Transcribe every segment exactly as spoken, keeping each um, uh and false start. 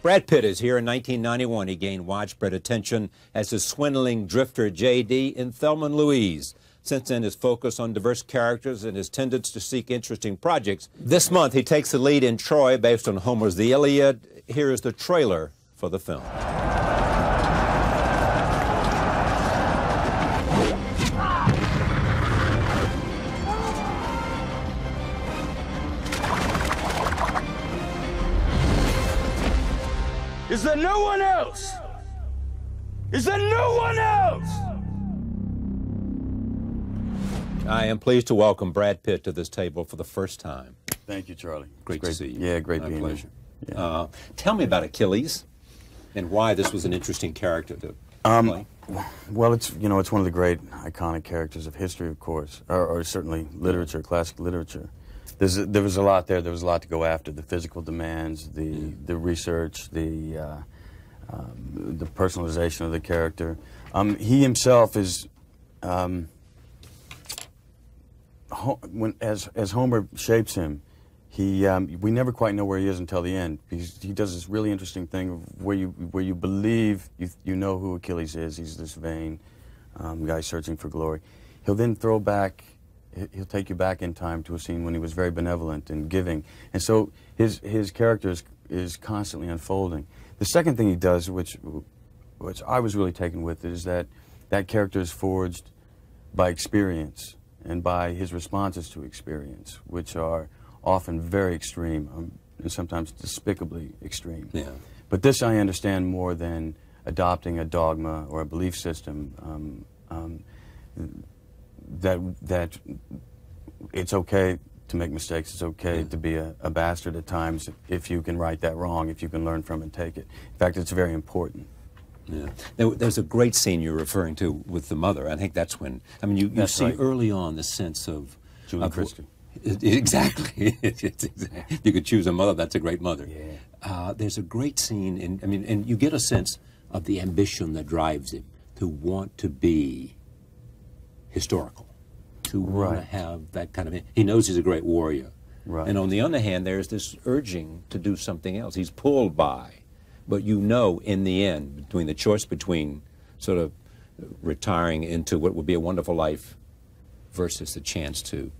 Brad Pitt is here in nineteen ninety-one. He gained widespread attention as the swindling drifter J D in Thelma and Louise. Since then, his focus on diverse characters and his tendency to seek interesting projects. This month, he takes the lead in Troy, based on Homer's The Iliad. Here is the trailer for the film. Is there no one else? Is there no one else? I am pleased to welcome Brad Pitt to this table for the first time. Thank you, Charlie. Great, great to see you. Yeah, great My being pleasure. here. Yeah. Uh, tell me about Achilles and why this was an interesting character to um, play. Well, it's, you know, it's one of the great iconic characters of history, of course, or, or certainly literature, classic literature. There's, there was a lot there. There was a lot to go after. The physical demands, the mm. the research, the uh, um, the personalization of the character. Um, he himself is, um, when as as Homer shapes him, he um, we never quite know where he is until the end. He's, he does this really interesting thing of where you where you believe you you know who Achilles is. He's this vain um, guy searching for glory. He'll then throw back. He'll take you back in time to a scene when he was very benevolent and giving. And so his, his character is, is constantly unfolding. The second thing he does, which, which I was really taken with, is that that character is forged by experience and by his responses to experience, which are often very extreme um, and sometimes despicably extreme. Yeah. But this I understand more than adopting a dogma or a belief system. Um, um, that that it's okay to make mistakes, it's okay yeah. to be a, a bastard at times if you can right that wrong, if you can learn from and take it. In fact, it's very important. Yeah. There, there's a great scene you're referring to with the mother. I think that's when, I mean, you, you see right. early on the sense of... Julie Christie. Exactly. Exactly. You could choose a mother, that's a great mother. Yeah. Uh, there's a great scene, in, I mean, and you get a sense of the ambition that drives him to want to be historical, to right. want to have that kind of... He knows he's a great warrior. Right. And on the other hand, there's this urging to do something else. He's pulled by. But you know, in the end, between the choice between sort of retiring into what would be a wonderful life versus the chance to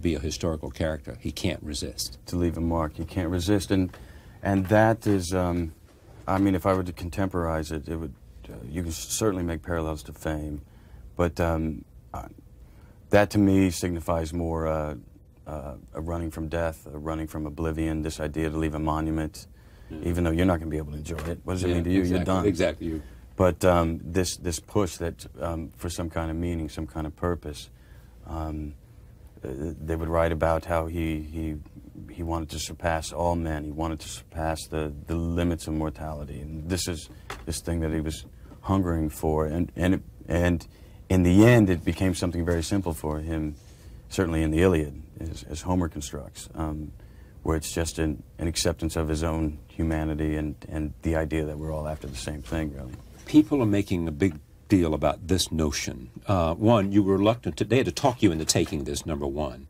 be a historical character, he can't resist. To leave a mark, he can't resist. And, and that is... Um, I mean, if I were to contemporize it, it would... Uh, you can certainly make parallels to Fame. But um, uh, that, to me, signifies more uh, uh, a running from death, a running from oblivion, this idea to leave a monument, yeah. even though you're not going to be able to enjoy it. What does yeah, it mean to you? Exactly, you're done. Exactly. You. But um, this, this push that um, for some kind of meaning, some kind of purpose, um, uh, they would write about how he, he, he wanted to surpass all men. He wanted to surpass the, the limits of mortality. And this is this thing that he was hungering for. And, and, it, and in the end, it became something very simple for him, certainly in the Iliad, as, as Homer constructs, um, where it's just an, an acceptance of his own humanity and, and the idea that we're all after the same thing, really. People are making a big deal about this notion. Uh, one, you were reluctant today to talk you into taking this, number one.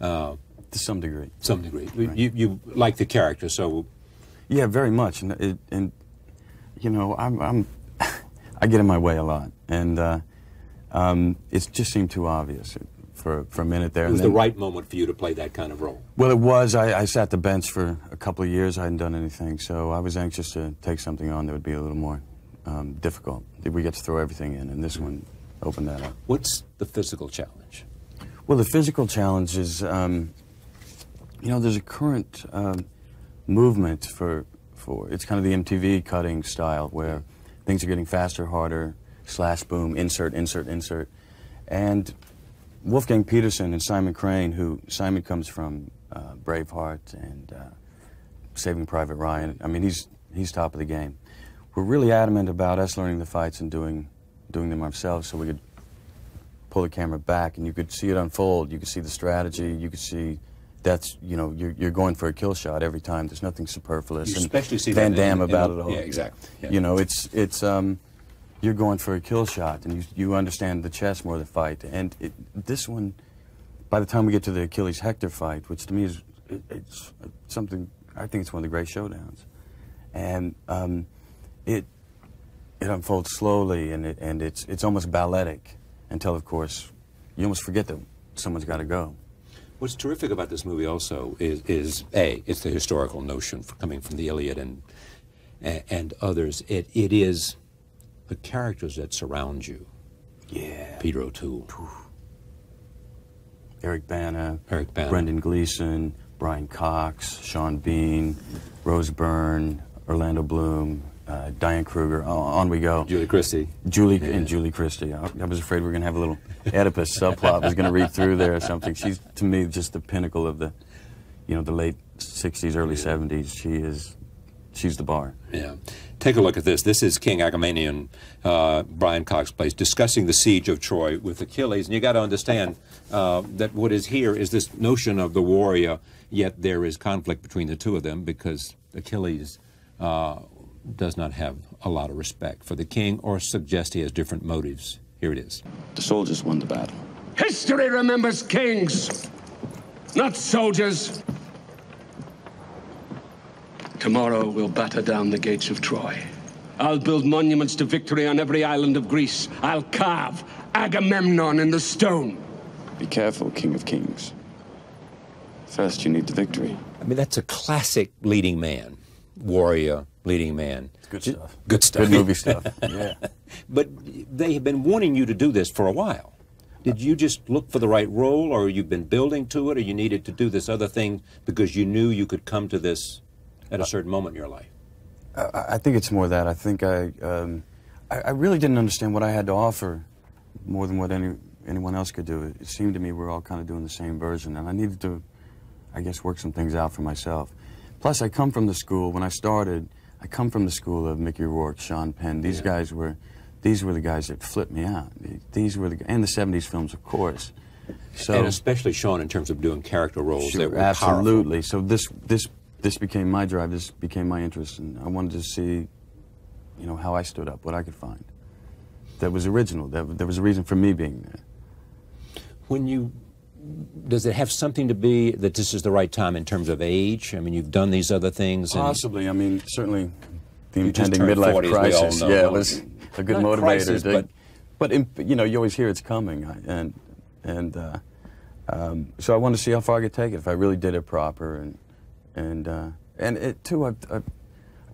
Uh, to some degree. Some degree. Right. You, you like the character, so... Yeah, very much. And, it, and you know, I'm, I'm I get in my way a lot. And... Uh, Um, it just seemed too obvious for, for a minute there. It was then, the right moment for you to play that kind of role. Well, it was. I, I sat the bench for a couple of years. I hadn't done anything, so I was anxious to take something on that would be a little more um, difficult. We get to throw everything in, and this one opened that up. What's the physical challenge? Well, the physical challenge is, um, you know, there's a current um, movement for, for, it's kind of the M T V cutting style, where things are getting faster, harder, slash boom, insert, insert, insert. And Wolfgang Petersen and Simon Crane, who Simon comes from uh, Braveheart and uh, Saving Private Ryan, I mean, he's, he's top of the game. We're really adamant about us learning the fights and doing, doing them ourselves, so we could pull the camera back and you could see it unfold. You could see the strategy, you could see that's, you know, you're, you're going for a kill shot every time. There's nothing superfluous. You especially see Van Damme about it all. Yeah, exactly. Yeah. You know, it's, it's, um, you're going for a kill shot, and you, you understand the chess more of the fight. And it, this one, by the time we get to the Achilles-Hector fight, which to me is it, it's something, I think it's one of the great showdowns, and um, it it unfolds slowly, and it and it's it's almost balletic until, of course, you almost forget that someone's got to go. What's terrific about this movie also is, is A, it's the historical notion for coming from the Iliad and and others. It it is the characters that surround you. Yeah. Peter O'Toole. Eric Bana, Eric Bana, Brendan Gleeson, Brian Cox, Sean Bean, Rose Byrne, Orlando Bloom, uh, Diane Kruger. Oh, on we go. Julie Christie. Julie yeah. and Julie Christie. I, I was afraid we were going to have a little Oedipus subplot. I was going to read through there or something. She's to me just the pinnacle of the, you know, the late sixties, early yeah. seventies. She is, she's the bar. Yeah. Take a look at this. This is King Agamemnon, uh, Brian Cox plays, discussing the siege of Troy with Achilles. And you got to understand uh, that what is here is this notion of the warrior, yet there is conflict between the two of them because Achilles uh, does not have a lot of respect for the king or suggests he has different motives. Here it is. The soldiers won the battle. History remembers kings, not soldiers. Tomorrow we'll batter down the gates of Troy. I'll build monuments to victory on every island of Greece. I'll carve Agamemnon in the stone. Be careful, King of Kings. First you need the victory. I mean, that's a classic leading man, warrior leading man. It's good stuff. Good stuff. Good movie stuff, yeah. But they have been wanting you to do this for a while. Did you just look for the right role, or you've been building to it, or you needed to do this other thing because you knew you could come to this at a certain moment in your life? I, I think it's more that. I think I, um, I, I really didn't understand what I had to offer more than what any anyone else could do. It, it seemed to me we were all kind of doing the same version, and I needed to, I guess, work some things out for myself. Plus, I come from the school, when I started, I come from the school of Mickey Rourke, Sean Penn. These yeah. guys were, these were the guys that flipped me out. These were the, and the seventies films, of course. So, and especially Sean in terms of doing character roles sure, that were absolutely. Powerful. So this, this, This became my drive, this became my interest, and I wanted to see, you know, how I stood up, what I could find. That was original, that, there was a reason for me being there. When you, does it have something to be that this is the right time in terms of age? I mean, you've done these other things. And possibly, I mean, certainly the impending midlife crisis, yeah, it was a good motivator. Crisis, to, but, but, you know, you always hear it's coming, and, and uh, um, so I wanted to see how far I could take it, if I really did it proper. and. And, uh, and it, too, I've, I've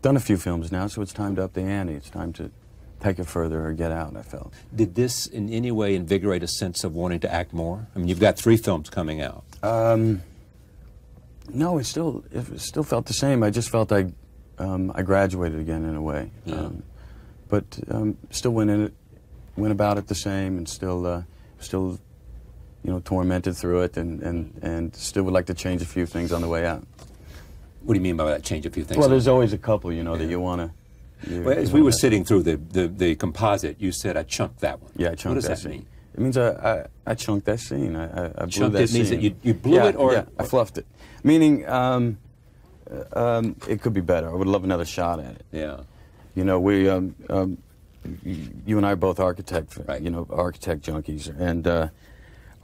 done a few films now, so it's time to up the ante. It's time to take it further or get out, I felt. Did this in any way invigorate a sense of wanting to act more? I mean, you've got three films coming out. Um, no, it still, it still felt the same. I just felt I, um, I graduated again in a way. Yeah. Um, but um, still went, in it, went about it the same and still, uh, still you know, tormented through it and, and, and still would like to change a few things on the way out. What do you mean by that, change a few things? Well, there's always a couple, you know, yeah. that you want to... Well, as we were sitting through the, the, the composite, you said, I chunked that one. Yeah, I chunked that scene. What does that, that mean? It means I, I, I chunked that scene. I, I, I blew chunked that it scene. Means that you, you blew yeah, it or... Yeah, I fluffed it. Meaning, um, um, it could be better. I would love another shot at it. Yeah. You know, we, um, um, you and I are both architect, right. you know, architect junkies. And uh,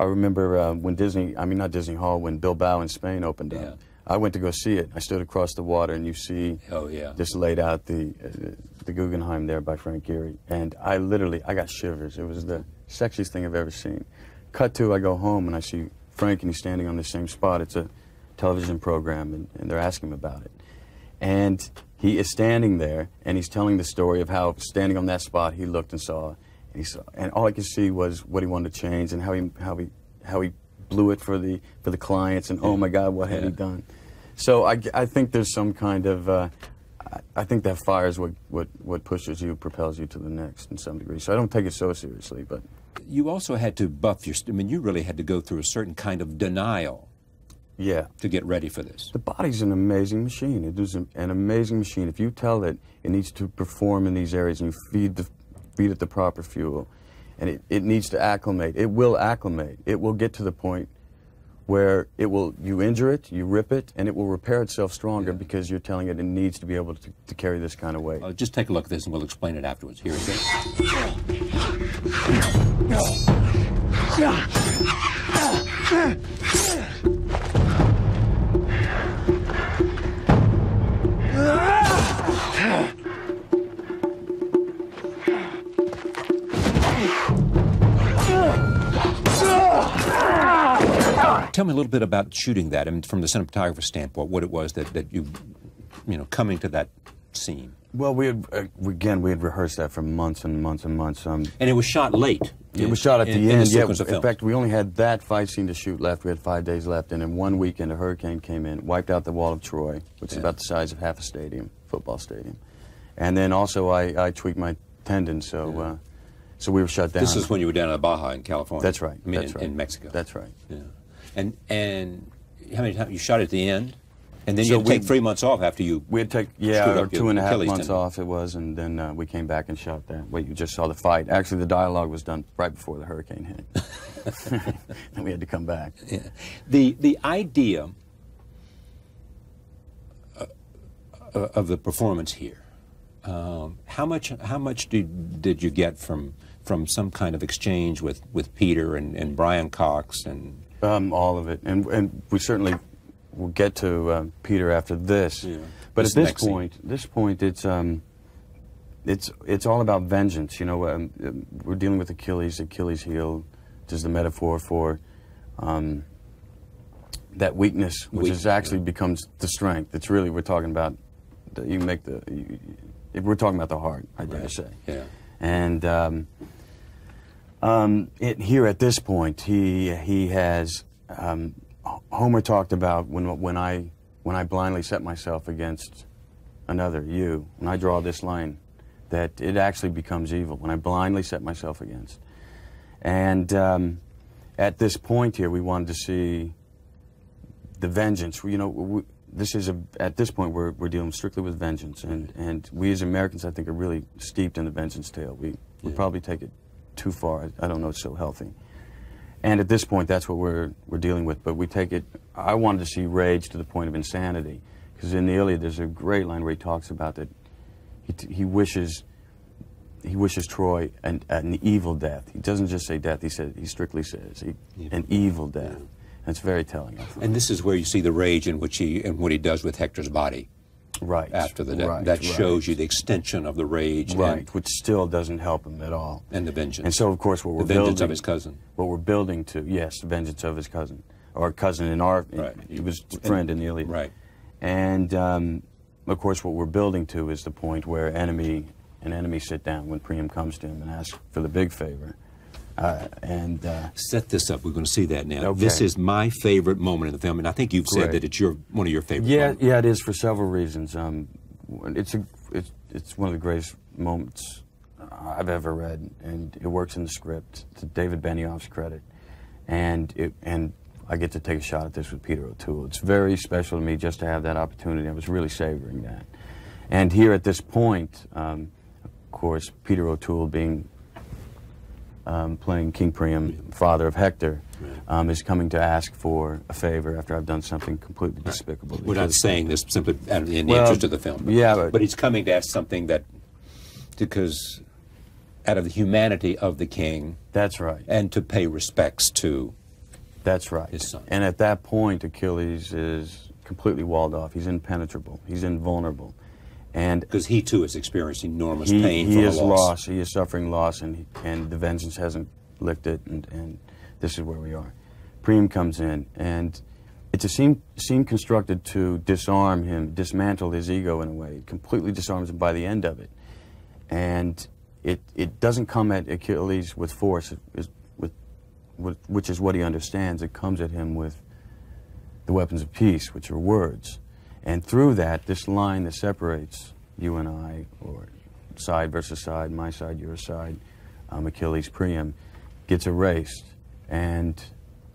I remember uh, when Disney, I mean, not Disney Hall, when Bilbao in Spain opened up. Yeah. I went to go see it. I stood across the water, and you see oh, yeah. just laid out the uh, the Guggenheim there by Frank Gehry. And I literally, I got shivers. It was the sexiest thing I've ever seen. Cut to, I go home, and I see Frank, and he's standing on the same spot. It's a television program, and, and they're asking him about it. And he is standing there, and he's telling the story of how, standing on that spot, he looked and saw, and, he saw, and all I could see was what he wanted to change and how he, how he, how he blew it for the for the clients, and oh my God, what had yeah. he done? So I, I think there's some kind of uh, I, I think that fire is what, what what pushes you, propels you to the next in some degree. So I don't take it so seriously, but you also had to buff your. I mean, you really had to go through a certain kind of denial. Yeah. To get ready for this. The body's an amazing machine. It is an amazing machine. If you tell it, it needs to perform in these areas, and you feed the feed it the proper fuel. And it, it needs to acclimate. It will acclimate. It will get to the point where it will, you injure it, you rip it, and it will repair itself stronger yeah. because you're telling it it needs to be able to, to carry this kind of weight. Uh, just take a look at this and we'll explain it afterwards. Here it goes. tell me a little bit about shooting that, and from the cinematographer's standpoint, what it was that, that you, you know, coming to that scene. Well, we had, uh, again, we had rehearsed that for months and months and months. Um, and it was shot late. It in, was shot at in, the in end. The yeah, in films. fact, we only had that fight scene to shoot left. We had five days left, and in one weekend, a hurricane came in, wiped out the wall of Troy, which yeah. is about the size of half a stadium, football stadium. And then also, I, I tweaked my tendon, so yeah. uh, so we were shut down. This is when you were down at Baja in California. That's right. I mean, That's in, right. in Mexico. That's right. Yeah. And and how many times you shot at the end? And then so you had to take three months off after you. We had to take, yeah, or two and a half Achilles months tendon. off it was, and then uh, we came back and shot that. Well, you just saw the fight. Actually, the dialogue was done right before the hurricane hit. And we had to come back. Yeah. The, the idea uh, of the performance here, um, how much, how much did, did you get from, from some kind of exchange with, with Peter and, and Brian Cox? and um, All of it. And, and we certainly... We'll get to uh, Peter after this, yeah. but this at this point, scene. this point, it's um, it's it's all about vengeance. You know, um, we're dealing with Achilles, Achilles' heel, which is the metaphor for um, that weakness, which Weak, is actually yeah. becomes the strength. It's really we're talking about. The, you make the you, we're talking about the heart, I dare right. say. Yeah, and um, um, it, here at this point, he he has. Um, Homer talked about when when I when I blindly set myself against another, you, and I draw this line, that it actually becomes evil when I blindly set myself against. And um, at this point here, we wanted to see the vengeance. You know, we, this is a at this point we're we're dealing strictly with vengeance, and and we as Americans, I think, are really steeped in the vengeance tale. We we yeah. probably take it too far. I, I don't know. It's so healthy. And at this point, that's what we're we're dealing with. But we take it. I wanted to see rage to the point of insanity, because in the Iliad, there's a great line where he talks about that. He t he wishes he wishes Troy an an evil death. He doesn't just say death. He said he strictly says he, yeah. an evil death. Yeah. And it's very telling. And this is where you see the rage in which he and what he does with Hector's body. Right after the death. Right, that right. shows you the extension of the rage, right? And, which still doesn't help him at all. And the vengeance. And so, of course, what we're the vengeance building, of his cousin. What we're building to, yes, the vengeance of his cousin, or cousin in our, right. he was friend in the Iliad, right? And um, of course, what we're building to is the point where enemy and enemy sit down when Priam comes to him and asks for the big favor. Uh, and uh, set this up. We're going to see that now. Okay. This is my favorite moment in the film, and I think you've Great. said that it's your one of your favorite. Yeah, moments. yeah, it is for several reasons. Um, it's a it's it's one of the greatest moments I've ever read, and it works in the script to David Benioff's credit, and it and I get to take a shot at this with Peter O'Toole. It's very special to me just to have that opportunity. I was really savoring that, and here at this point, um, of course, Peter O'Toole being. Um, playing King Priam, father of Hector, um, is coming to ask for a favor after I've done something completely right. despicable. We're not saying this simply in the well, interest of the film. But, yeah, but, but he's coming to ask something that, because out of the humanity of the king. That's right. And to pay respects to That's right. his son. And at that point, Achilles is completely walled off. He's impenetrable. He's invulnerable. Because he, too, has experienced enormous he, pain he from is a loss. loss. He is suffering loss, and, he, and the vengeance hasn't licked it, and, and this is where we are. Priam comes in, and it's a scene, scene constructed to disarm him, dismantle his ego in a way. It completely disarms him by the end of it. And it, it doesn't come at Achilles with force, it is, with, with, which is what he understands. It comes at him with the weapons of peace, which are words. And through that, this line that separates you and I, or side versus side, my side, your side, um, Achilles, Priam, gets erased. And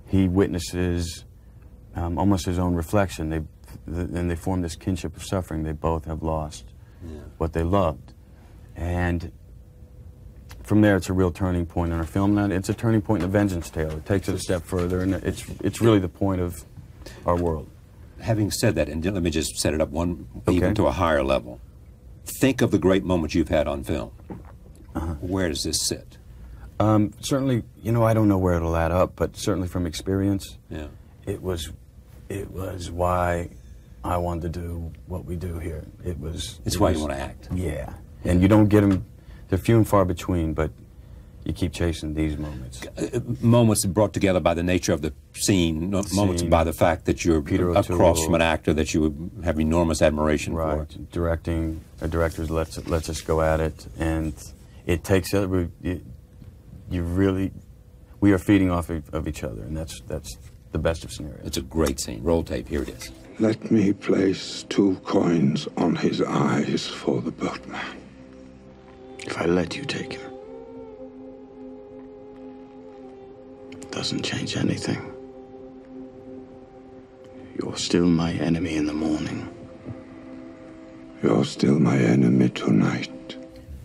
he witnesses um, almost his own reflection. They, th and they form this kinship of suffering. They both have lost yeah. what they loved. And from there, it's a real turning point in our film. Now, it's a turning point in the vengeance tale. It takes it a step further, and it's, it's really the point of our world. Having said that, and let me just set it up one okay. even to a higher level. Think of the great moments you've had on film. Uh-huh. Where does this sit? Um, certainly, you know, I don't know where it'll add up, but certainly from experience, yeah, it was, it was why I wanted to do what we do here. It was. It's it why was, you want to act. Yeah, and you don't get them. They're few and far between, but you keep chasing these moments. Moments brought together by the nature of the scene, the moments scene. by the fact that you're Peter across from an actor that you would have enormous admiration right. for. Directing, a director lets, lets us go at it, and it takes, it, you really, we are feeding off of each other, and that's, that's the best of scenarios. It's a great scene. Roll tape, here it is. Let me place two coins on his eyes for the boatman. If I let you take her, it doesn't change anything. You're still my enemy in the morning. You're still my enemy tonight.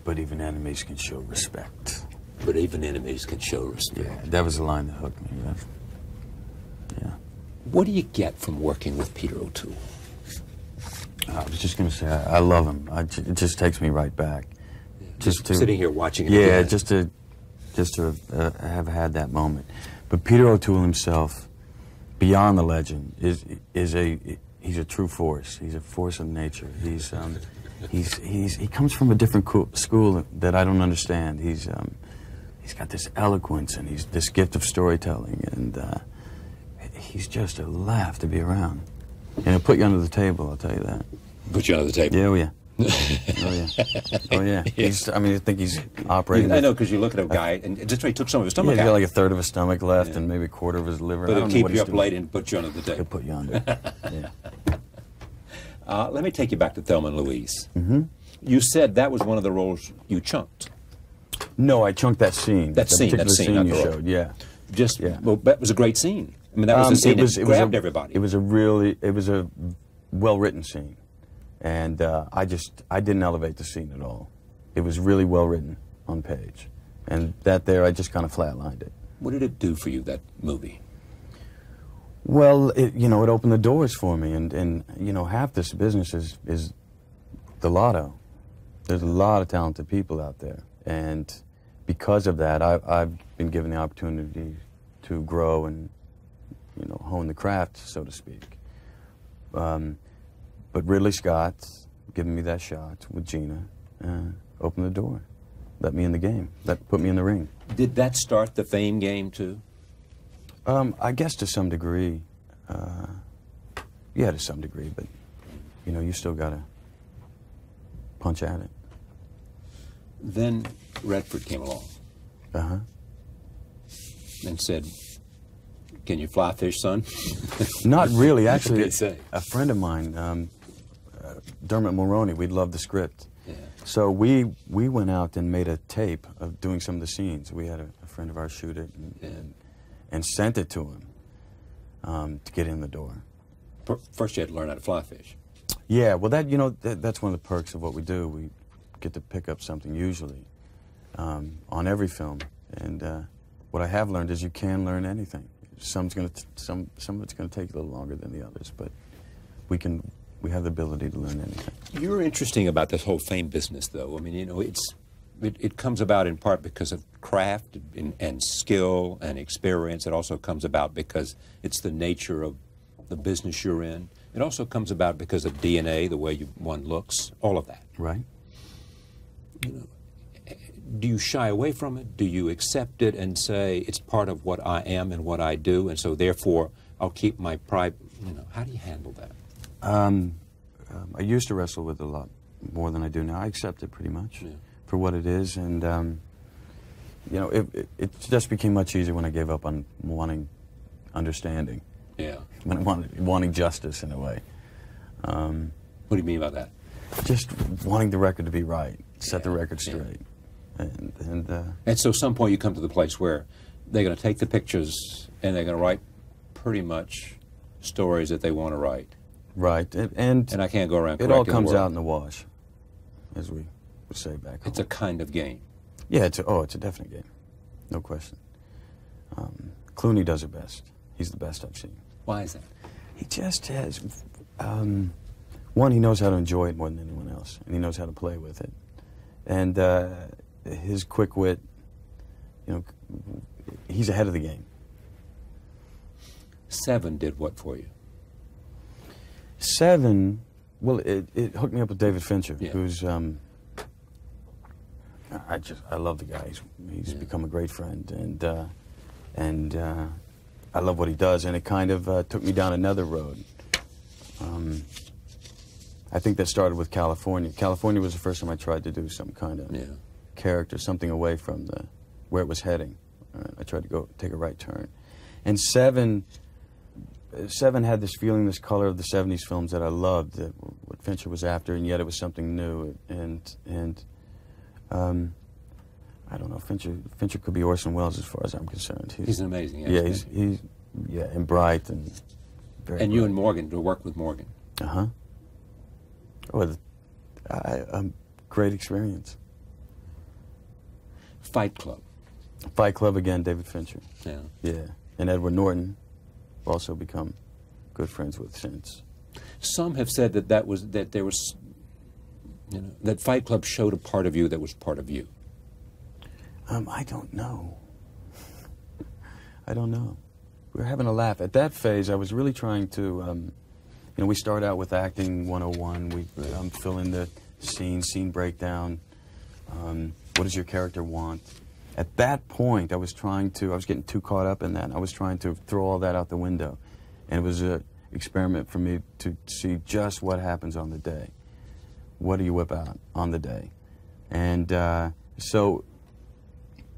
But even enemies can show respect. But even enemies can show respect. Yeah, that was the line that hooked me. Yeah. yeah. What do you get from working with Peter O'Toole? I was just going to say, I, I love him. I, it just takes me right back. Just to, sitting here watching it. Yeah, just to, just to uh, have had that moment. But Peter O'Toole himself, beyond the legend, is is a he's a true force. He's a force of nature. He's um, he's he's he comes from a different school that I don't understand. He's um, he's got this eloquence and he's this gift of storytelling, and uh, he's just a laugh to be around. And he'll put you under the table. I'll tell you that. Put you under the table. Yeah, oh yeah. oh yeah, oh yeah. He's, I mean, I think he's operating. I know, because you look at a guy, and just he took some of his stomach yeah, he's out. He's got like a third of his stomach left, yeah. and maybe a quarter of his liver. But he'll keep you up doing. late and put you under the table. He'll put you under. yeah. Uh, let me take you back to Thelma and Louise. Mm-hmm. You said that was one of the roles you chunked. No, I chunked that scene. That, that scene, that scene, scene you showed. Yeah. Just yeah. Well, that was a great scene. I mean, that was um, a scene it was, that it grabbed was a, everybody. It was a really, it was a well-written scene. And uh, I just, I didn't elevate the scene at all. It was really well written on page. And that there, I just kind of flatlined it. What did it do for you, that movie? Well, it, you know, it opened the doors for me. And, and you know, half this business is, is the lotto. There's a lot of talented people out there. And because of that, I, I've been given the opportunity to grow and, you know, hone the craft, so to speak. Um, But Ridley Scott, giving me that shot with Gina, uh, opened the door, let me in the game, that put me in the ring. Did that start the fame game too? Um, I guess to some degree, uh, yeah, to some degree. But you know, you still gotta punch at it. Then Redford came along. Uh huh. And said, "Can you fly fish, son?" Not really, actually. A, a friend of mine. Um, Dermot Mulroney, we'd loved the script. Yeah. So we we went out and made a tape of doing some of the scenes. We had a, a friend of ours shoot it and, yeah. and, and sent it to him um, to get in the door. Per first you had to learn how to fly fish. Yeah, well that, you know, th that's one of the perks of what we do. We get to pick up something usually um, on every film. And uh, what I have learned is you can learn anything. Some's gonna t some some of it's gonna take a little longer than the others, but we can we have the ability to learn anything. You're interesting about this whole fame business, though. I mean, you know, it's it, it comes about in part because of craft and, and skill and experience. It also comes about because it's the nature of the business you're in. It also comes about because of D N A, the way you, one looks, all of that. Right. You know, do you shy away from it? Do you accept it and say it's part of what I am and what I do, and so therefore I'll keep my pride? You know, how do you handle that? Um, um, I used to wrestle with it a lot more than I do now. I accept it pretty much yeah. for what it is, and um, you know, it, it, it just became much easier when I gave up on wanting understanding. Yeah. When I wanted wanting justice in a way. Um, what do you mean by that? Just wanting the record to be right, set yeah. the record straight. Yeah. And, and, uh, and so some point you come to the place where they're going to take the pictures and they're going to write pretty much stories that they want to write. Right. And, and, and I can't go around correcting the world. It all comes out in the wash, as we would say back home. It's a kind of game. Yeah, it's a, oh, it's a definite game. No question. Um, Clooney does it best. He's the best I've seen. Why is that? He just has, um, one, he knows how to enjoy it more than anyone else, and he knows how to play with it. And, uh... his quick wit, you know, he's ahead of the game. Seven did what for you? Seven, well, it, it hooked me up with David Fincher, yeah. who's um, I just, I love the guy. He's, he's yeah. become a great friend, and uh, and uh, I love what he does. And it kind of uh, took me down another road. Um, I think that started with California. California was the first time I tried to do some kind of yeah. character, something away from the where it was heading. Uh, I tried to go take a right turn, and Seven. Seven had this feeling, this color of the seventies films that I loved, that what Fincher was after, and yet it was something new. And and um, I don't know, Fincher Fincher could be Orson Welles as far as I'm concerned. He's, he's an amazing actor. Yeah, he's, he's yeah, and bright and very. And bright. You and Morgan, to work with Morgan. Uh huh. Oh, I, um, great experience. Fight Club. Fight Club again, David Fincher. Yeah. Yeah, and Edward Norton. Also become good friends with since. Some have said that that was that there was, you know, that Fight Club showed a part of you that was part of you. Um, I don't know. I don't know. We were having a laugh at that phase. I was really trying to, um, you know, we start out with acting one oh one. We right. um, fill in the scene, scene breakdown. Um, what does your character want? At that point, I was trying to, I was getting too caught up in that. I was trying to throw all that out the window. And it was an experiment for me to see just what happens on the day. What do you whip out on the day? And uh, so,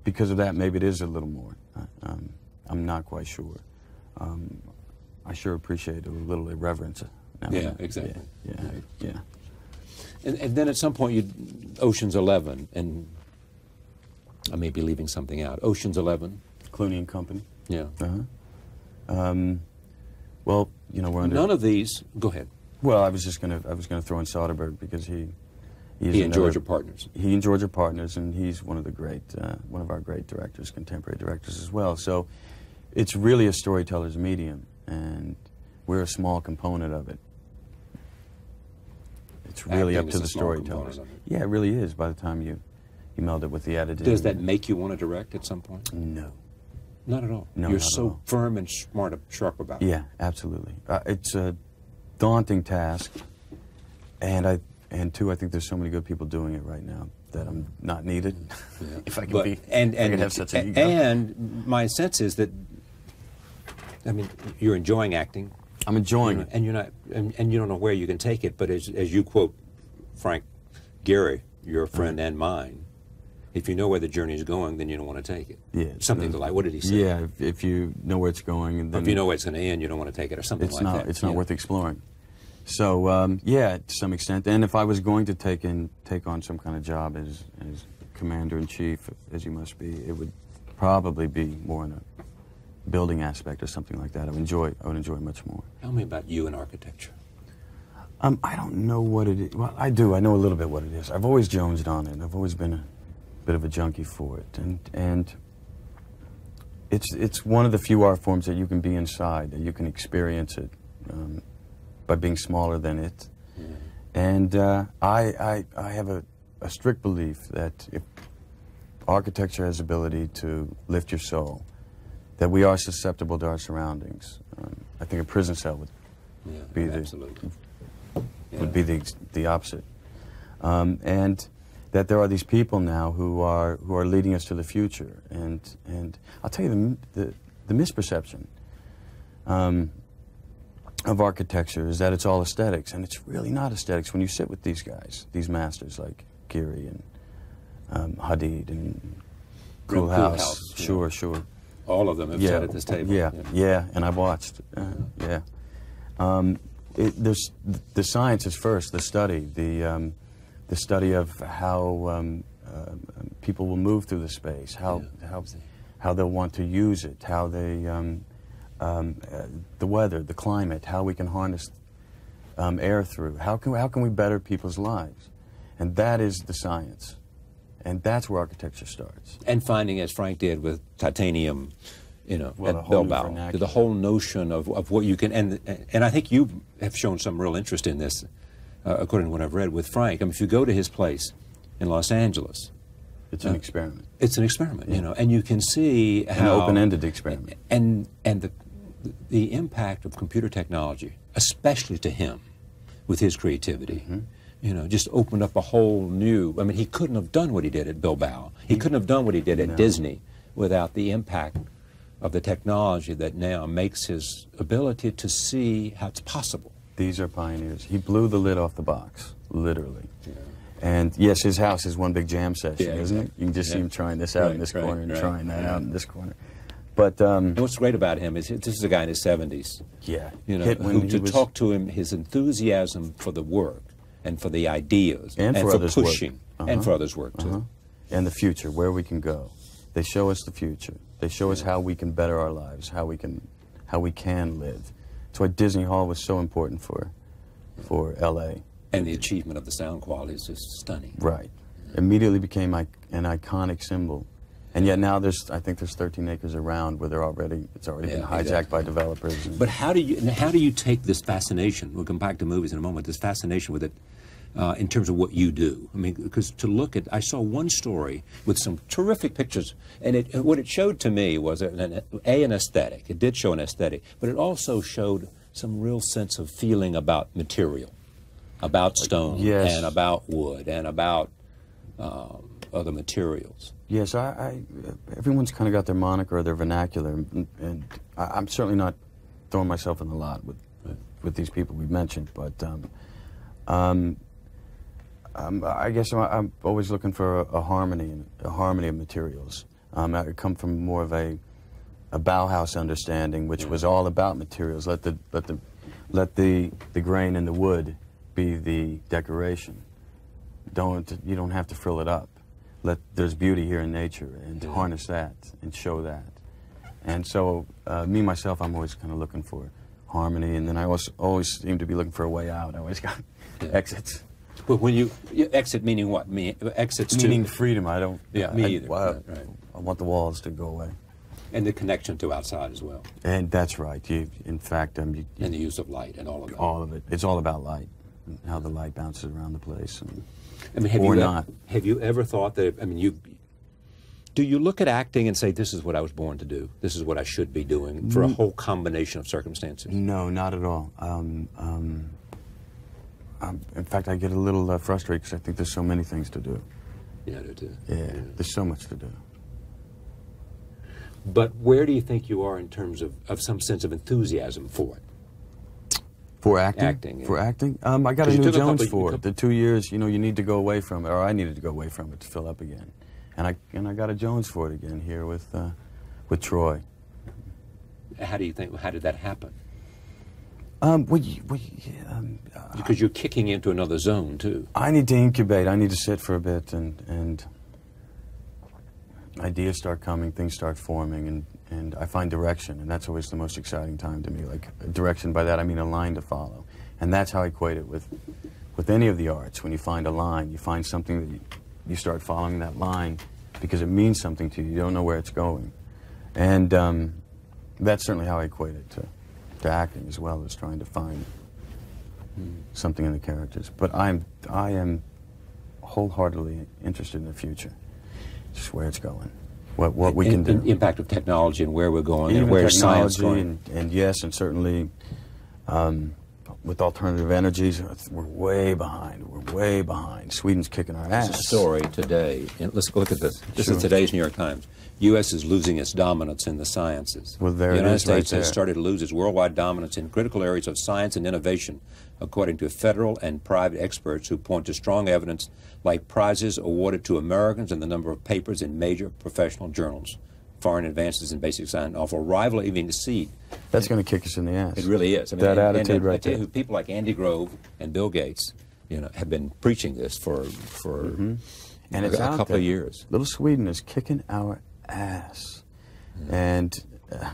because of that, maybe it is a little more. Um, I'm not quite sure. Um, I sure appreciate a little irreverence. Now yeah, exactly. Yeah, yeah. Right. yeah. And, and then at some point, you Ocean's Eleven, and I may be leaving something out. Ocean's Eleven. Clooney and Company. Yeah. Uh-huh. Um, well, you know, we're under... None of these... Go ahead. Well, I was just going to I was going to throw in Soderbergh because he... He another, and George are partners. He and George are partners, and he's one of the great... Uh, one of our great directors, contemporary directors as well. So it's really a storyteller's medium, and we're a small component of it. It's really Acting up to the storytellers. Yeah, it really is by the time you... You meld it with the attitude. Does that make you want to direct at some point? No. Not at all? No, You're so all. firm and smart, sharp about it. Yeah, absolutely. Uh, it's a daunting task, and I and two, I think there's so many good people doing it right now that I'm not needed. Yeah. if I can but, be, and, and, I can have such an ego. And my sense is that, I mean, you're enjoying acting. I'm enjoying it. And you're not, and, and you don't know where you can take it, but as, as you quote Frank Gehry, your friend uh-huh. and mine, if you know where the journey is going, then you don't want to take it. Yeah, something the, like, what did he say? Yeah, if, if you know where it's going. And then or if you know where it's going to end, you don't want to take it or something like not, that. It's not yeah. worth exploring. So, um, yeah, to some extent. And if I was going to take in, take on some kind of job as, as commander-in-chief, as you must be, it would probably be more in a building aspect or something like that. I would enjoy, I would enjoy much more. Tell me about you and architecture. Um, I don't know what it is. Well, I do. I know a little bit what it is. I've always jonesed on it. I've always been a... bit of a junkie for it, and and it's it's one of the few art forms that you can be inside, that you can experience it um, by being smaller than it. Yeah. And uh, I, I I have a, a strict belief that if architecture has ability to lift your soul, that we are susceptible to our surroundings. Um, I think a prison cell would yeah, be absolutely. the yeah. would be the the opposite, um, and. That there are these people now who are who are leading us to the future, and and I'll tell you the the, the misperception um, of architecture is that it's all aesthetics, and it's really not aesthetics. When you sit with these guys, these masters like Gehry and um, Hadid and Koolhaas, yeah. sure, sure, all of them have yeah. sat at this table. Yeah, yeah, yeah. And I've watched. Uh, yeah, um, it, there's the science is first, the study, the. Um, The study of how um, uh, people will move through the space, how yeah, how how they'll want to use it, how they um, um, uh, the weather, the climate, how we can harness um, air through. How can how can we better people's lives? And that is the science, and that's where architecture starts. And finding, as Frank did with titanium, you know, well, at Bilbao, the whole notion of of what you can. And and I think you have shown some real interest in this. Uh, according to what I've read with Frank, I mean, if you go to his place in Los Angeles, it's an uh, experiment. It's an experiment, yeah. you know, and you can see an how open-ended experiment. And and the the impact of computer technology, especially to him, with his creativity, mm-hmm. you know, just opened up a whole new... I mean, he couldn't have done what he did at Bilbao. He couldn't have done what he did at no. Disney without the impact of the technology that now makes his ability to see how it's possible. These are pioneers. He blew the lid off the box, literally. Yeah. And yes, his house is one big jam session, yeah, isn't exactly. it? You can just yeah. see him trying this out right, in this right, corner and right, trying that right. out in this corner. But um, and what's great about him is this is a guy in his seventies. Yeah, you know, who, to was... talk to him, his enthusiasm for the work and for the ideas and, and for, for pushing work. Uh-huh. and for others' work too, uh-huh. and the future, where we can go. They show us the future. They show yeah. us how we can better our lives, how we can, how we can live. That's why Disney Hall was so important for, for L A. And the achievement of the sound quality is just stunning. Right. Immediately became an iconic symbol. And yet now there's, I think there's thirteen acres around where they're already, it's already yeah, been hijacked exactly. by developers. But how do you, how do you take this fascination, we'll come back to movies in a moment, this fascination with it uh, in terms of what you do? I mean, because to look at, I saw one story with some terrific pictures, and it, what it showed to me was an, an, a, an aesthetic. It did show an aesthetic, but it also showed some real sense of feeling about material, about stone, yes. and about wood, and about um, other materials. Yes, I, I, everyone's kind of got their moniker or their vernacular, and, and I, I'm certainly not throwing myself in the lot with right. with these people we've mentioned, but um, um, um, I guess I'm, I'm always looking for a, a harmony, a harmony of materials. Um, I come from more of a, a Bauhaus understanding, which yeah. was all about materials. Let the let the let the the grain and the wood be the decoration. Don't you don't have to frill it up. Let, there's beauty here in nature, and to harness that and show that. And so, uh, me, myself, I'm always kind of looking for harmony, and then I also always seem to be looking for a way out. I always got yeah. exits. But when you, you exit, meaning what? Me, exits meaning to, freedom. I don't. Yeah, me I, either. I, right, right. I want the walls to go away. And the connection to outside as well. And that's right. You, in fact, um, you, you, and the use of light and all of that. All of it. It's all about light, and how the light bounces around the place. And, I mean, have or you not. Ever, have you ever thought that, I mean, you, do you look at acting and say, this is what I was born to do, this is what I should be doing, for a whole combination of circumstances? No, not at all. Um, um, I'm, in fact, I get a little uh, frustrated because I think there's so many things to do. Yeah, I do too. Yeah, yeah, there's so much to do. But where do you think you are in terms of, of some sense of enthusiasm for it? For acting, acting yeah. for acting, um, I got a new Jones for it. The two years, you know, you need to go away from it, or I needed to go away from it to fill up again, and I and I got a Jones for it again here with, uh, with Troy. How do you think? How did that happen? Um, well, you, well, yeah, um, uh, because you're kicking into another zone too. I need to incubate. I need to sit for a bit, and and ideas start coming, things start forming, and. And I find direction, and that's always the most exciting time to me. Like direction, by that I mean a line to follow, and that's how I equate it with, with any of the arts. When you find a line, you find something that you, you start following that line because it means something to you. You don't know where it's going, and um, that's certainly how I equate it to, to acting as well as trying to find something in the characters. But I'm I am wholeheartedly interested in the future, just where it's going. What, what we in, can do. The impact of technology and where we're going Even and where science is going. And, and yes, and certainly um, with alternative energies, we're way behind. We're way behind. Sweden's kicking our ass. There's a story today. And let's look at this. This sure. is today's New York Times. U S is losing its dominance in the sciences. Well, there the United States right there. has started to lose its worldwide dominance in critical areas of science and innovation, according to federal and private experts who point to strong evidence like prizes awarded to Americans and the number of papers in major professional journals. Foreign advances in basic science offer rival even exceed. That's going to kick us in the ass. It really is. I mean, that and, attitude and, and, right I there. People like Andy Grove and Bill Gates, you know, have been preaching this for, for mm-hmm. and it's a couple there. of years. Little Sweden is kicking our ass. Mm-hmm. And uh,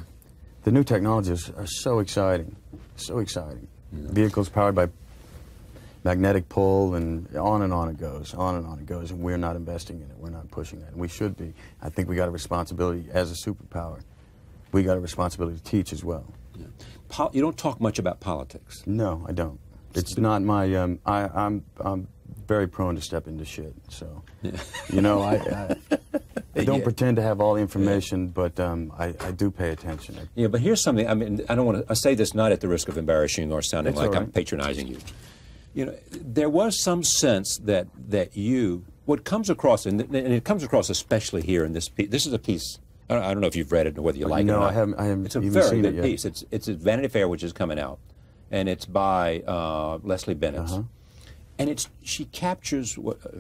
the new technologies are so exciting, so exciting. You know. Vehicles powered by magnetic pull, and on and on it goes, on and on it goes, and we're not investing in it. We're not pushing it. And we should be. I think we got a responsibility as a superpower. We got a responsibility to teach as well. Yeah. Pol you don't talk much about politics. No, I don't. It's, it's not my. Um, I, I'm. I'm very prone to step into shit. So, yeah. you know, I, I, I don't yeah. pretend to have all the information, yeah. but um, I, I do pay attention. I, yeah, but here's something. I mean, I don't want to. I say this not at the risk of embarrassing or sounding like right. I'm patronizing you, you know, there was some sense that that you, what comes across, and, and it comes across especially here in this piece. This is a piece. I don't, I don't know if you've read it or whether you like no, it. No, I haven't. I haven't. It's a even very seen good it yet. piece. It's it's Vanity Fair, which is coming out, and it's by uh, Leslie Bennett, uh-huh. and it's she captures what, uh,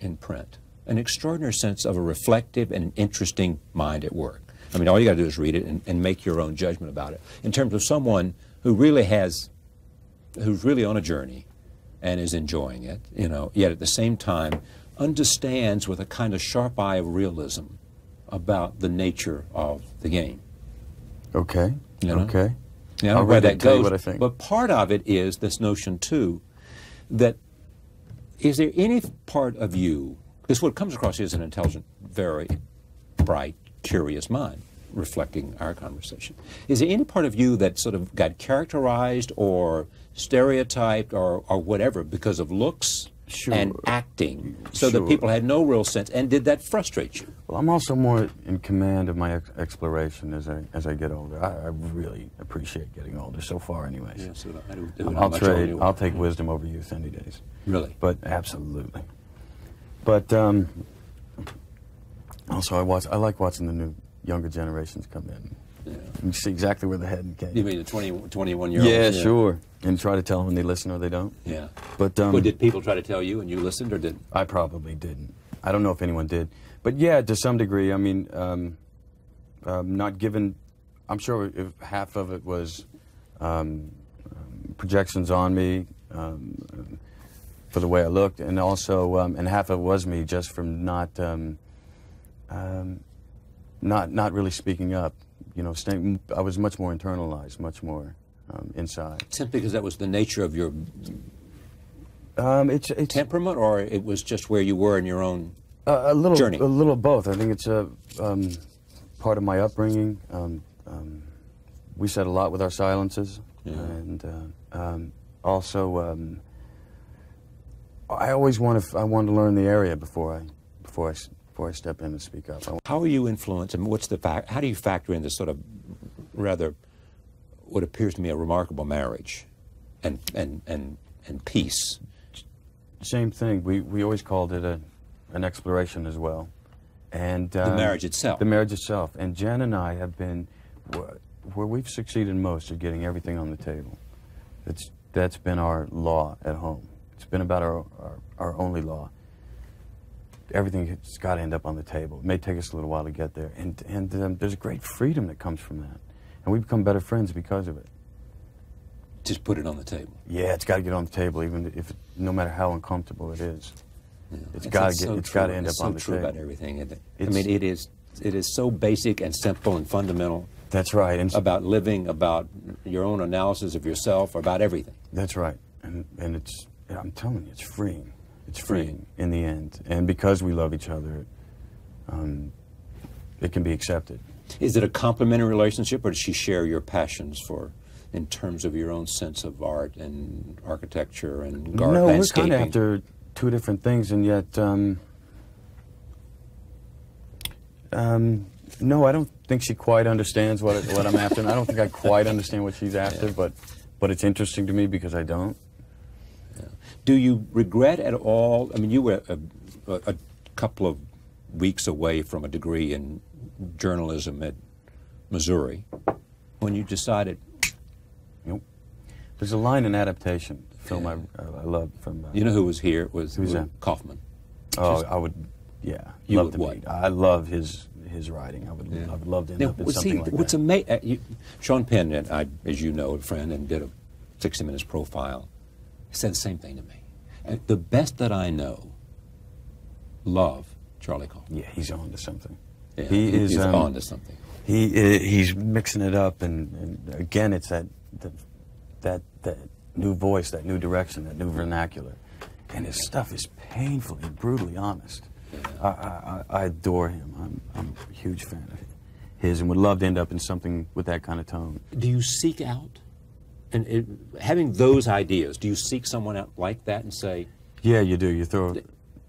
in print an extraordinary sense of a reflective and interesting mind at work. I mean, all you got to do is read it and, and make your own judgment about it. In terms of someone who really has, who's really on a journey, and is enjoying it, you know, yet at the same time understands with a kind of sharp eye of realism about the nature of the game. Okay. You know? Okay. Now, I don't know where that goes, what I think. But part of it is this notion too that is there any part of you, because what comes across is an intelligent, very bright, curious mind, reflecting our conversation. Is there any part of you that sort of got characterized or stereotyped or, or whatever because of looks? Sure. And acting, so sure. that people had no real sense, and did that frustrate you? Well, I'm also more in command of my ex exploration as I as I get older. I, I really appreciate getting older so far, anyways. Yeah, so I do, do I'll trade. Older. I'll take wisdom over youth any days. Really? But absolutely. But um, also, I watch. I like watching the new younger generations come in. Yeah. You see exactly where the head came. You mean the twenty, twenty-one year olds? Yeah, yeah, sure. And try to tell them when they listen or they don't. Yeah. But um, well, did people try to tell you and you listened or didn't? I probably didn't. I don't know if anyone did. But yeah, to some degree, I mean, um, um, not given, I'm sure if half of it was um, um, projections on me um, um, for the way I looked, and also, um, and half of it was me just from not, um, um, not, not really speaking up. You know, staying, I was much more internalized, much more um, inside. Simply because that was the nature of your um, it's, it's, temperament, or it was just where you were in your own uh, a little, journey? A little both. I think it's a, um, part of my upbringing. Um, um, we said a lot with our silences. Yeah. And uh, um, also, um, I always want to, I want to learn the area before I, before I, before I step in and speak up. How are you influenced, and what's the fact, how do you factor in this sort of rather what appears to me a remarkable marriage and and and and peace? Same thing. We we always called it a an exploration as well, and uh, the marriage itself. The marriage itself. And Jen and I have been where we've succeeded most at getting everything on the table. That's that's been our law at home. It's been about our our, our only law. Everything's got to end up on the table. It may take us a little while to get there, and and um, there's a great freedom that comes from that, and we become better friends because of it. Just put it on the table. Yeah, it's got to get on the table, even if no matter how uncomfortable it is. Yeah. It's got to get. So it's got to end it's up so on the table. It's so true about everything, isn't it? I mean, it is. It is so basic and simple and fundamental. That's right. And about living, about your own analysis of yourself, about everything. That's right, and and it's. I'm telling you, it's freeing. It's freeing in the end, and because we love each other, um, it can be accepted. Is it a complementary relationship, or does she share your passions for, in terms of your own sense of art and architecture and garden no, landscaping? No, we're kind of after two different things, and yet, um, um, no, I don't think she quite understands what, it, what I'm after, and I don't think I quite understand what she's after, yeah. but, but it's interesting to me because I don't. Do you regret at all? I mean, you were a, a, a couple of weeks away from a degree in journalism at Missouri when you decided. Nope. There's a line in Adaptation, the film yeah. I, I love from. Uh, you know who was here? It was who's that? Kaufman. Oh, Just, I would. Yeah. You love would what? Meet. I love his his writing. I would. Yeah. I would love to end now, up with something he, like what's that. What's amazing? Uh, Sean Penn and I, as you know, a friend, and did a sixty minutes profile. Said the same thing to me. And the best that I know, love Charlie Kaufman. Yeah, he's on to something. Yeah, he, he is um, on to something. He he's mixing it up, and, and again, it's that, that that that new voice, that new direction, that new vernacular, and his stuff is painfully, brutally honest. Yeah. I, I I adore him. I'm I'm a huge fan of his, and would love to end up in something with that kind of tone. Do you seek out? And it, having those ideas, do you seek someone out like that and say? Yeah, you do. You throw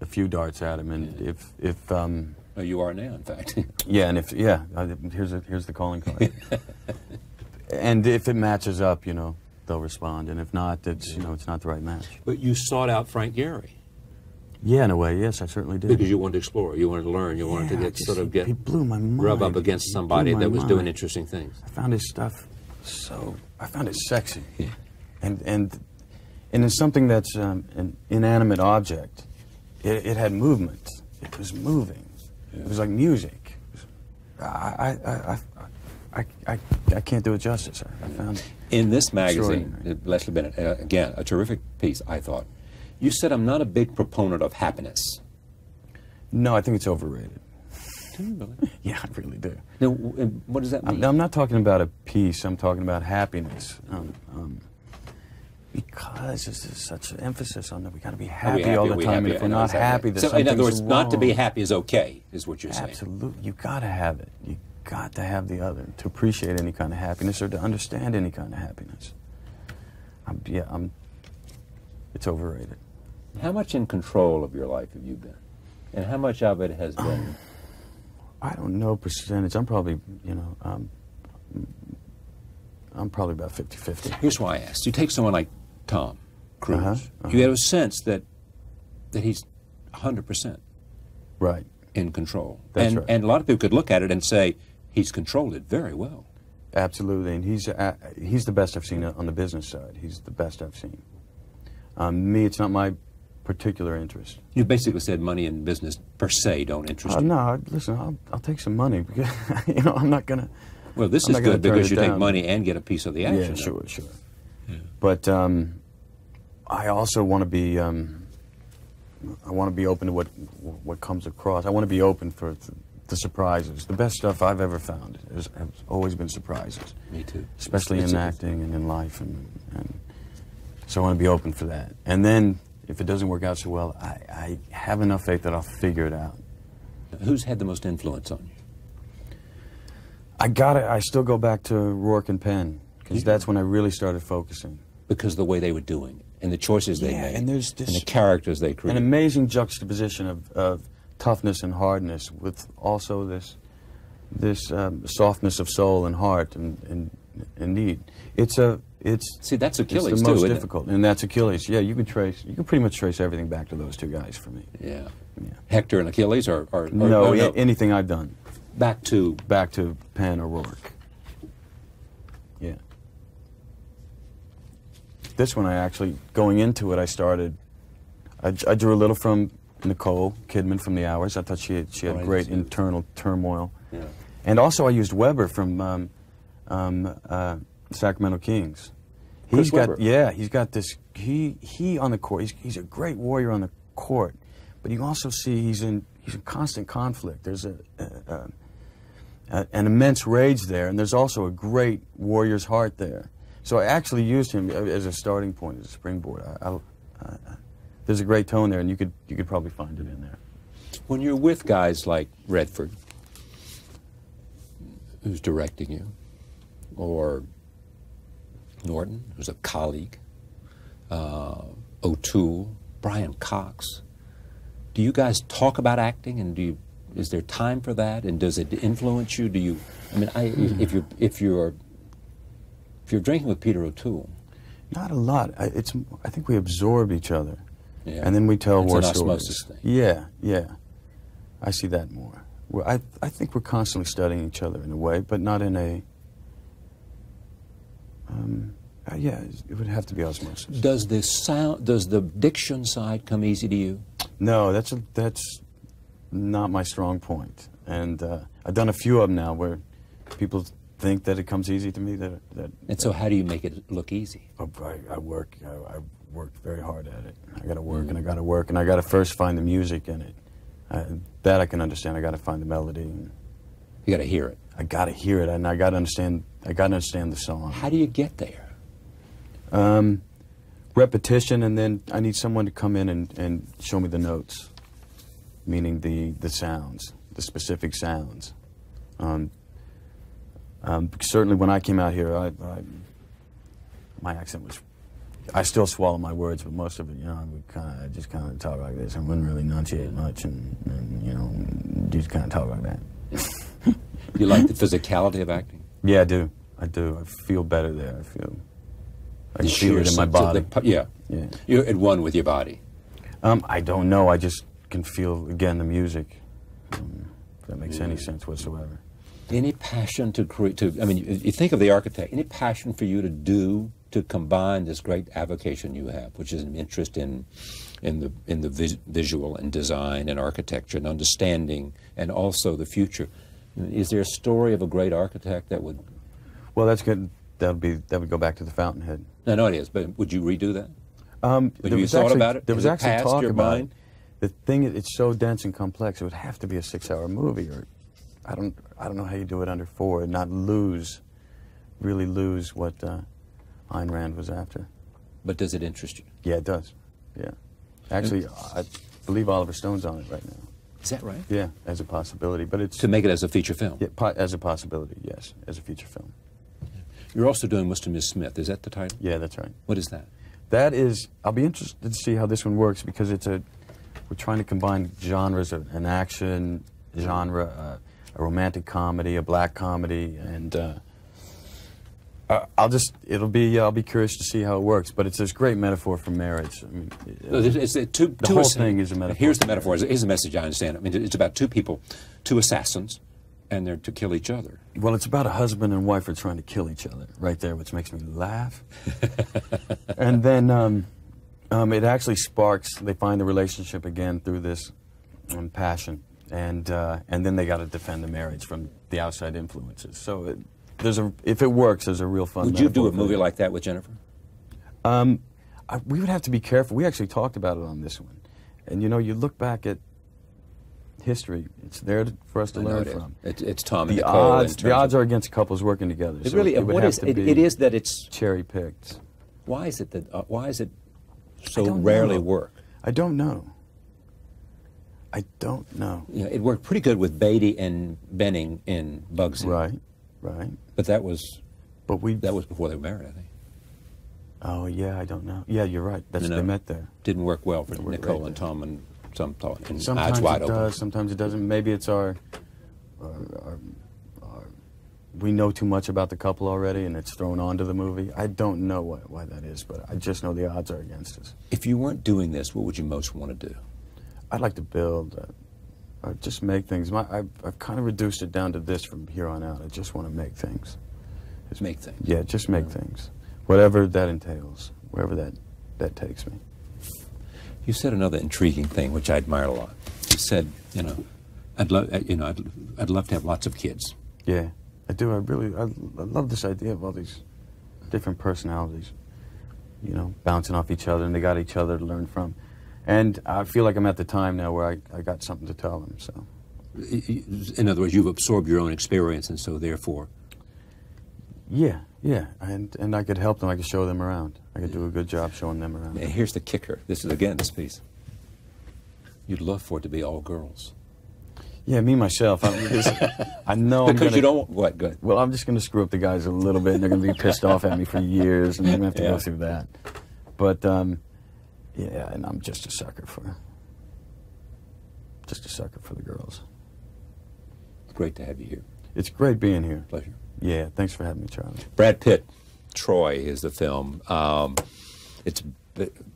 a few darts at him, and yeah. if if um, oh, you are now, in fact. Yeah, and if yeah, uh, here's a, here's the calling card. And if it matches up, you know, they'll respond, and if not, it's, you know, it's not the right match. But you sought out Frank Gehry. Yeah, in a way, yes, I certainly did. Because you wanted to explore, you wanted to learn, you yeah, wanted to get just, sort of get he blew my mind. rub up against somebody that was mind. doing interesting things. I found his stuff so I found it sexy, yeah. and and and it's something that's um, an inanimate object. It, it had movement. It was moving. Yeah. It was like music. I I I I I, I can't do it justice. I, I found it in this magazine, Leslie Bennett, uh, again, a terrific piece, I thought. You said, I'm not a big proponent of happiness. No, I think it's overrated. Do you really? Yeah, I really do. Now, what does that mean? I'm, I'm not talking about a peace. I'm talking about happiness. Um, um, because there's such an emphasis on that. We've got to be happy, happy all the time. And if we're not happy, there's something's wrong. In other words, not to be happy is okay, is what you're saying. Absolutely. You've got to have it. You've got to have the other to appreciate any kind of happiness or to understand any kind of happiness. I'm, yeah, I'm, it's overrated. How much in control of your life have you been? And how much of it has been? Um, I don't know percentage. I'm probably, you know, um, I'm probably about fifty fifty. Here's why I asked. You take someone like Tom Cruise. Uh-huh, uh-huh. You have a sense that that he's one hundred percent right in control. That's and, right. And a lot of people could look at it and say, he's controlled it very well. Absolutely. And he's, uh, he's the best I've seen on the business side. He's the best I've seen. Um, me, it's not my particular interest. You basically said money and business per se don't interest uh, you. No, listen, I'll, I'll take some money because, you know, I'm not going to... Well, this I'm is good because you down. take money and get a piece of the action. Yeah, sure, sure. Yeah. But um, I also want to be... Um, I want to be open to what what comes across. I want to be open for th the surprises. The best stuff I've ever found has always been surprises. Me too. Especially it's, it's in acting and in life. And, and so I want to be open for that. And then... If it doesn't work out so well, I, I have enough faith that I'll figure it out. Who's had the most influence on you? I got it. I still go back to Rourke and Penn because that's when I really started focusing. Because the way they were doing it and the choices they yeah, made and, there's this, and the characters they created. An amazing juxtaposition of, of toughness and hardness with also this this um, softness of soul and heart and, and, and need. It's a It's, See, that's Achilles, it's the most too, difficult, and that's Achilles. Yeah, you can trace, you can pretty much trace everything back to those two guys for me. Yeah, yeah. Hector and Achilles, or, or, or no, no, no, anything I've done, back to back to Penn or Rourke. Yeah. This one, I actually going into it, I started. I, I drew a little from Nicole Kidman from The Hours. I thought she had, she had right, great internal turmoil. Yeah. And also, I used Weber from um, um, uh, Sacramento Kings. He's got, yeah, he's got this, he, he on the court, he's, he's a great warrior on the court, but you also see he's in, he's in constant conflict. There's a, a, a, a, an immense rage there, and there's also a great warrior's heart there. So I actually used him as a starting point, as a springboard. I, I, I, there's a great tone there, and you could, you could probably find it in there. When you're with guys like Redford, who's directing you, or Norton, who's a colleague, uh, O'Toole, Brian Cox. Do you guys talk about acting, and do you, is there time for that, and does it influence you? Do you? I mean, I, mm. if you're if you're if you're drinking with Peter O'Toole, not a lot. I, it's I think we absorb each other, yeah. and then we tell it's war an osmosis stories. Thing. Yeah, yeah. I see that more. We're, I I think we're constantly studying each other in a way, but not in a. Um, uh, yeah, it would have to be osmosis. Does the sound, does the diction side come easy to you? No, that's a, that's not my strong point. And uh, I've done a few of them now where people think that it comes easy to me. That that. And so, that, how do you make it look easy? Oh, I, I work. I, I worked very hard at it. I got to work, mm. and I got to work, and I got to first find the music in it. I, that I can understand. I got to find the melody. And you got to hear it. I got to hear it, and I got to understand. I got to understand the song. How do you get there? Um, repetition, and then I need someone to come in and, and show me the notes, meaning the, the sounds, the specific sounds. Um, um, certainly when I came out here, I, I, my accent was, I still swallow my words, but most of it, you know, I would kinda, I just kind of talk like this. I wouldn't really enunciate much, and, and you know, just kind of talk like that. You like the physicality of acting? Yeah, I do. I do. I feel better there. I feel I can feel it in my body. The, yeah. yeah. You're at one with your body. Um, I don't know. I just can feel, again, the music. Um, if that makes yeah. any sense whatsoever. Any passion to create, to, I mean, you think of The Architect, any passion for you to do, to combine this great avocation you have, which is an interest in, in the, in the vis visual and design and architecture and understanding and also the future. Is there a story of a great architect that would... Well, that's good. That would be, that would go back to the Fountainhead. No, no, it is, but would you redo that? Um, would you thought actually, about it? There was it actually talk about mind? It. The thing is, it's so dense and complex, it would have to be a six-hour movie, or I don't, I don't know how you do it under four and not lose, really lose what uh, Ayn Rand was after. But does it interest you? Yeah, it does. Yeah. Actually, I believe Oliver Stone's on it right now. Is that right? Yeah, as a possibility, but it's... To make it as a feature film? Yeah, po as a possibility, yes, as a feature film. You're also doing Mister and Miss Smith, is that the title? Yeah, that's right. What is that? That is, I'll be interested to see how this one works because it's a, we're trying to combine genres, of an action genre, uh, a romantic comedy, a black comedy, and uh, I'll just, it'll be, I'll be curious to see how it works, but it's this great metaphor for marriage. I mean, no, it's, it's two, the two whole thing is a metaphor. Here's the metaphor, here's the message I understand. I mean, it's about two people, two assassins, and they're to kill each other. Well, it's about a husband and wife are trying to kill each other, right there, which makes me laugh. And then um, um, it actually sparks, they find the relationship again through this um, passion, and, uh, and then they got to defend the marriage from the outside influences. So it, there's a, if it works, there's a real fun. Would you do a movie like that with Jennifer? Um, I, we would have to be careful. We actually talked about it on this one. And you know, you look back at history, it's there to, for us to I learn it from. It, it's Tom the and Nicole odds, The odds are against couples working together. It so really, it, would what have is, to it, be it is that it's... cherry-picked. Why is it that, uh, why is it so rarely know. work? I don't know. I don't know. Yeah, it worked pretty good with Beatty and Benning in Bugsy. Right, right. But that was, but we, that was before they were married, I think. Oh, yeah, I don't know. Yeah, you're right. That's you know, they met there. Didn't work well for Nicole right and Tom and... Some thought, and sometimes eyes wide it does, open. Sometimes it doesn't. Maybe it's our, our, our, our, we know too much about the couple already and it's thrown onto the movie. I don't know why, why that is, but I just know the odds are against us. If you weren't doing this, what would you most want to do? I'd like to build, uh, or just make things. My, I've, I've kind of reduced it down to this from here on out. I just want to make things. Just make things? Yeah, just make yeah. things. Whatever that entails, wherever that, that takes me. You said another intriguing thing, which I admire a lot. You said, you know, I'd love, you know, I'd, I'd love to have lots of kids. Yeah, I do. I really, I, I love this idea of all these different personalities, you know, bouncing off each other, and they got each other to learn from. And I feel like I'm at the time now where I, I got something to tell them. So, in other words, you've absorbed your own experience, and so therefore, yeah, yeah, and and I could help them. I could show them around. I could do a good job showing them around. And here's the kicker. This is, again, this piece. You'd love for it to be all girls. Yeah, me, myself. I'm just, I know because I'm gonna, you don't... What? Good. Well, I'm just going to screw up the guys a little bit, and they're going to be pissed off at me for years, and I'm going to have to yeah. go through that. But, um, yeah, and I'm just a sucker for... Just a sucker for the girls. It's great to have you here. It's great being here. Pleasure. Yeah, thanks for having me, Charlie. Brad Pitt. Troy is the film. Um, it's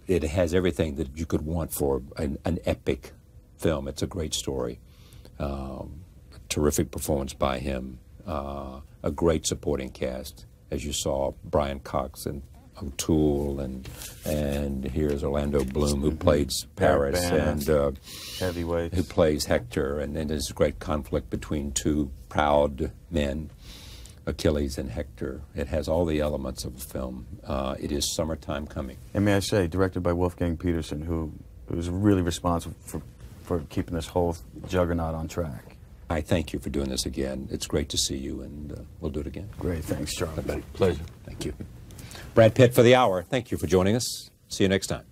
it has everything that you could want for an, an epic film. It's a great story. Um, a terrific performance by him. Uh, a great supporting cast, as you saw, Brian Cox and O'Toole, and and here's Orlando Bloom, who plays Paris, and uh, heavyweight, who plays Hector, and then there's a great conflict between two proud men. Achilles and Hector. It has all the elements of a film. Uh, it is summertime coming. And may I say, directed by Wolfgang Petersen, who was really responsible for, for keeping this whole juggernaut on track. I thank you for doing this again. It's great to see you, and uh, we'll do it again. Great. Thanks, Charlie. Pleasure. Thank you. Brad Pitt for The Hour. Thank you for joining us. See you next time.